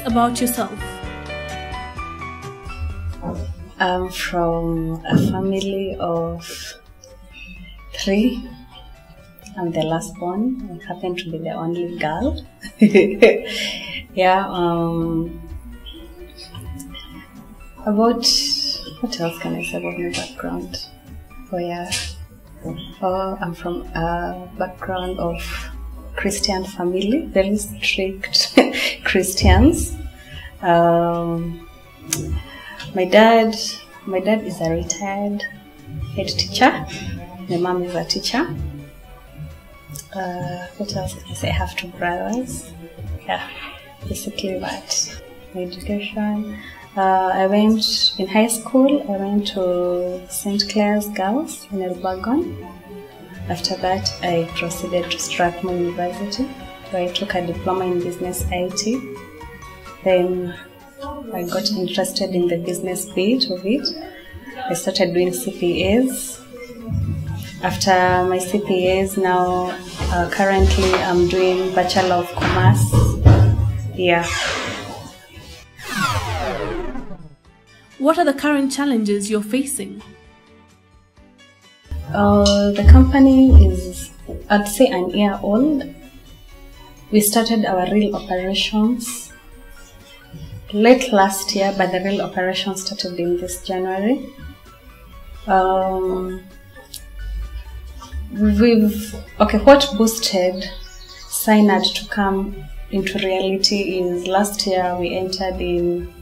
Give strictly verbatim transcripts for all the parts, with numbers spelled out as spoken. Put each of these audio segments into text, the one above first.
us about yourself. I'm from a family of three. I'm the last born. I happen to be the only girl. yeah. Um, about, what else can I say about my background? Oh yeah. Oh, I'm from a background of Christian family, very strict Christians. Um, my dad, my dad is a retired head teacher. My mom is a teacher. Uh, what else can I say? I have two brothers. Yeah, basically that. My education. Uh, I went, in high school, I went to Saint Clair's Girls in El Borgon. After that, I proceeded to Strathmore University, where I took a diploma in business I T. Then I got interested in the business bit of it. I started doing C P As. After my C P As, now uh, currently I'm doing Bachelor of Commerce. Yeah. What are the current challenges you're facing? Uh, the company is, I'd say, an year old. We started our real operations late last year, but the real operations started in this January. Um, we've, okay, what boosted Synad to come into reality is last year we entered in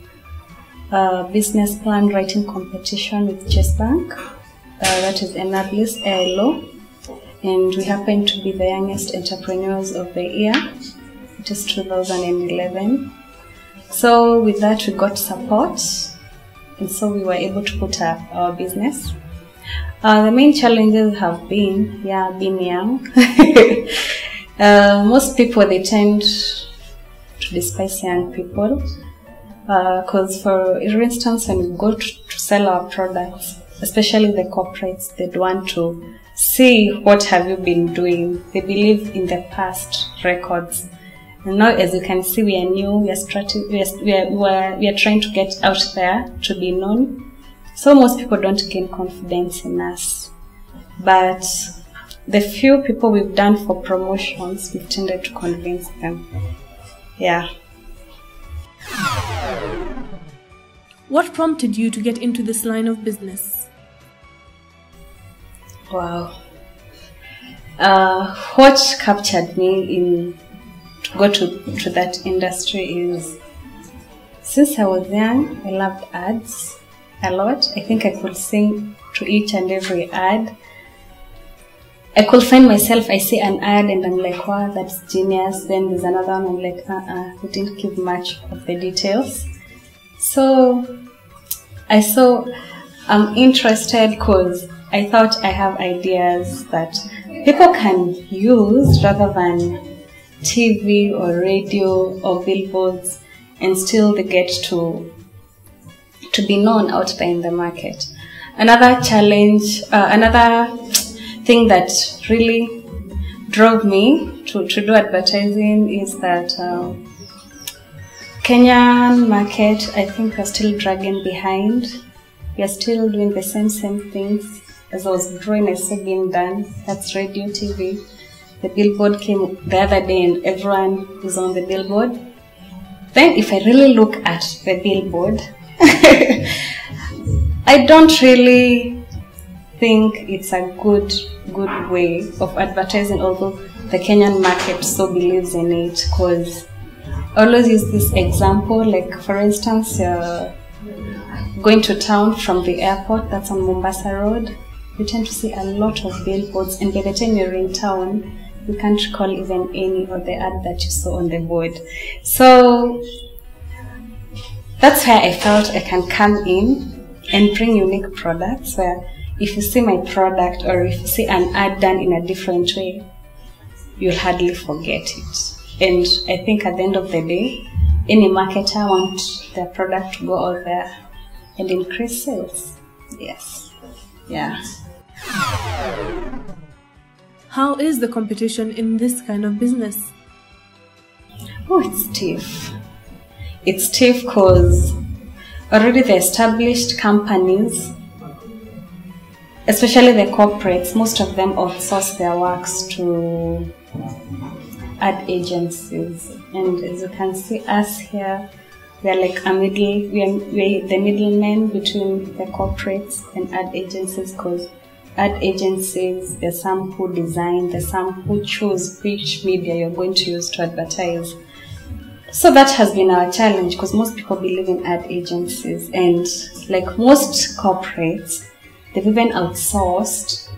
Uh, business plan writing competition with Chase Bank, uh, that is Enablis I L O, and we happen to be the youngest entrepreneurs of the year. It is two thousand eleven. So with that we got support, and so we were able to put up our business. Uh, the main challenges have been, yeah, being young. uh, most people, they tend to despise young people. Because uh, for instance, when we go to, to sell our products, especially the corporates, they want to see what have you been doing. They believe in the past records. And now, as you can see, we are new, we are, we are, we are, we are, we are trying to get out there to be known. So most people don't gain confidence in us. But the few people we've done for promotions, we've tended to convince them. Yeah. What prompted you to get into this line of business? Wow. Uh, what captured me in to go to, to that industry is, since I was young, I loved ads a lot. I think I could sing to each and every ad. I could find myself, I see an ad and I'm like, wow, that's genius. Then there's another one, I'm like, uh-uh, we didn't give much of the details. So, I saw, I'm interested because I thought I have ideas that people can use rather than T V or radio or billboards, and still they get to, to be known out there in the market. Another challenge, uh, another thing that really drove me to, to do advertising is that um, Kenyan market, I think we're still dragging behind. We're still doing the same same things as I was drawing, I saw being done. That's radio, T V. The billboard came the other day and everyone was on the billboard. Then if I really look at the billboard, I don't really think it's a good good way of advertising, although the Kenyan market so believes in it, because I always use this example, like for instance you're going to town from the airport, that's on Mombasa Road, you tend to see a lot of billboards, and by the time you're in town you can't recall even any of the ad that you saw on the board. So that's where I felt I can come in and bring unique products, where if you see my product or if you see an ad done in a different way, you'll hardly forget it. And I think at the end of the day, any marketer wants their product to go out there and increase sales. Yes. Yeah. How is the competition in this kind of business? Oh, it's stiff. it's tough because already the established companies, especially the corporates, most of them outsource their works to ad agencies. And as you can see us here, we are like a middle, we are, we are the middlemen between the corporates and ad agencies, because ad agencies, there's some who design, there's some who choose which media you're going to use to advertise. So that has been our challenge, because most people believe in ad agencies, and like most corporates, they've even outsourced,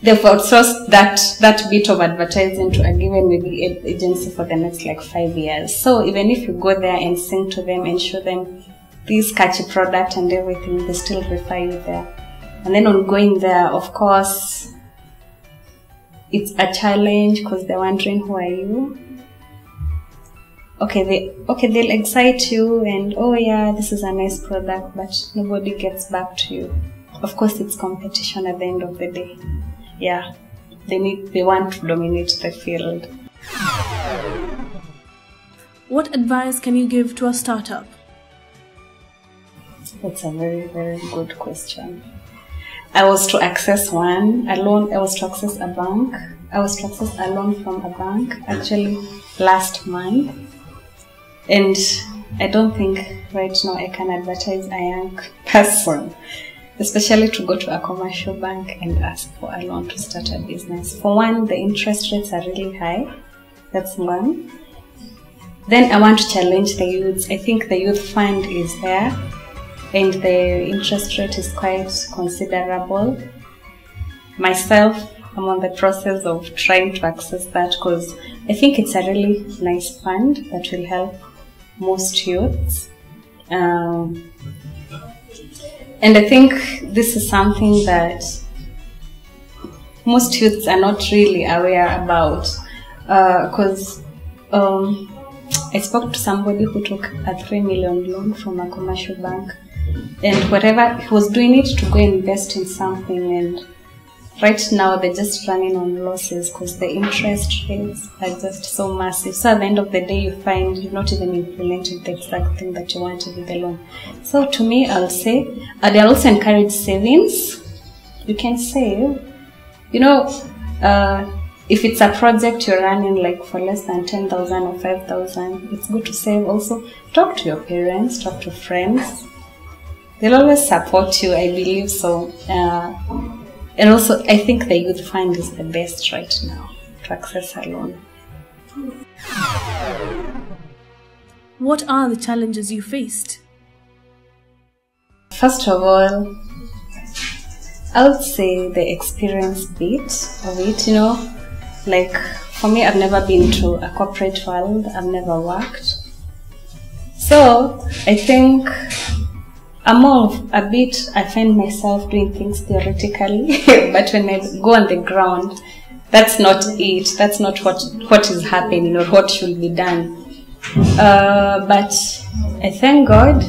they've outsourced that, that bit of advertising to a given maybe ad agency for the next like five years. So even if you go there and sing to them and show them this catchy product and everything, they still refer you there. And then on going there, of course, it's a challenge because they're wondering, who are you? Okay, they, okay, they'll excite you and, oh yeah, this is a nice product, but nobody gets back to you. Of course, it's competition at the end of the day. Yeah, they need, they want to dominate the field. What advice can you give to a startup? That's a very, very good question. I was to access one, a loan, I was to access a bank, I was to access a loan from a bank, actually last month, and I don't think right now I can advertise a young person, especially to go to a commercial bank and ask for a loan to start a business. For one, the interest rates are really high, that's one. Then I want to challenge the youths. I think the youth fund is there, and the interest rate is quite considerable. Myself, I'm on the process of trying to access that because I think it's a really nice fund that will help most youths. Um, and I think this is something that most youths are not really aware about, because uh, um, I spoke to somebody who took a three million loan from a commercial bank. And whatever, he was doing it to go invest in something, and right now they're just running on losses because the interest rates are just so massive. So at the end of the day, you find you've not even implemented the exact thing that you want to do the loan. So to me, I'll say, I'd also encourage savings. You can save. You know, uh, if it's a project you're running like for less than ten thousand or five thousand, it's good to save. Also, talk to your parents, talk to friends. They'll always support you, I believe so. Uh, and also, I think the youth fund is the best right now to access a loan. What are the challenges you faced? First of all, I would say the experience bit of it, you know. Like, for me, I've never been to a corporate world, I've never worked. So, I think I'm all a bit, I find myself doing things theoretically, but when I go on the ground, that's not it. That's not what, what is happening or what should be done. Uh, but I thank God.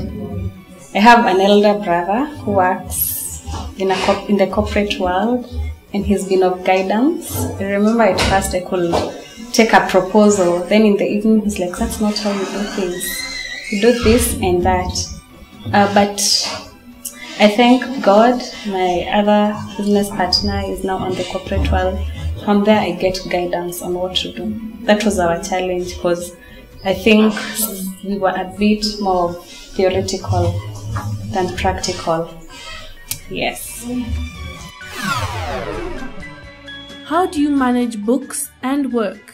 I have an elder brother who works in, a corp in the corporate world, and he's been of guidance. I remember at first I could take a proposal. Then in the evening, he's like, that's not how you do things. You do this and that. Uh, but I thank God, my other business partner is now on the corporate world. From there I get guidance on what to do. That was our challenge because I think we were a bit more theoretical than practical. Yes. How do you manage books and work?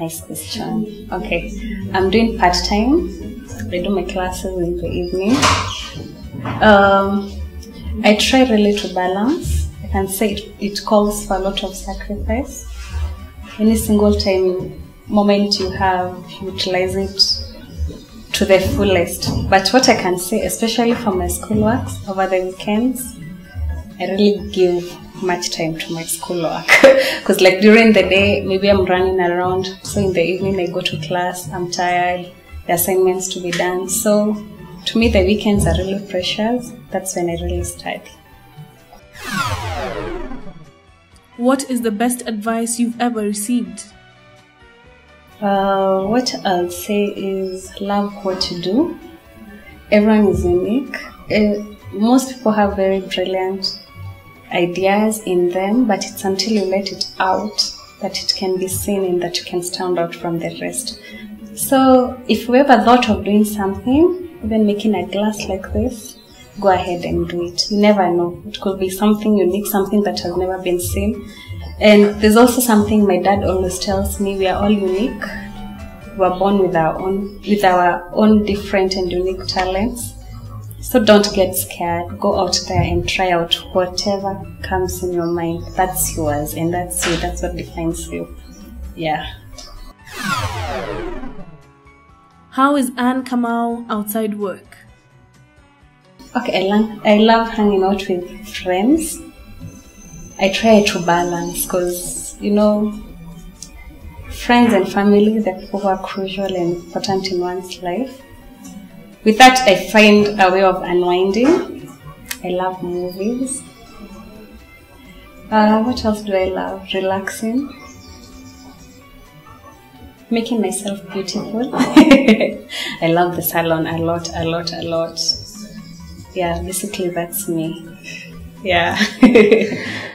Nice question. Okay, I'm doing part-time. I do my classes in the evening. Um, I try really to balance. I can say it, it calls for a lot of sacrifice. Any single time moment you have, utilize it to the fullest. But what I can say, especially for my schoolwork over the weekends, I really give much time to my schoolwork because like during the day maybe I'm running around, so in the evening I go to class, I'm tired, the assignments to be done. So to me the weekends are really precious. That's when I really study. What is the best advice you've ever received? Uh, what I'll say is love what you do. Everyone is unique. Uh, most people have very brilliant ideas in them, but it's until you let it out that it can be seen and that you can stand out from the rest. So if you ever thought of doing something, even making a glass like this, go ahead and do it. You never know. It could be something unique, something that has never been seen. And there's also something my dad always tells me, we are all unique. We are born with our own, with our own different and unique talents. So don't get scared. Go out there and try out whatever comes in your mind. That's yours and that's you. That's what defines you. Yeah. How is Anne Kamau outside work? Okay, I, lo I love hanging out with friends. I try to balance because, you know, friends and family, they're people who are crucial and important in one's life. With that, I find a way of unwinding. I love movies. Uh, what else do I love? Relaxing. Making myself beautiful. I love the salon a lot, a lot, a lot. Yeah, basically that's me. Yeah.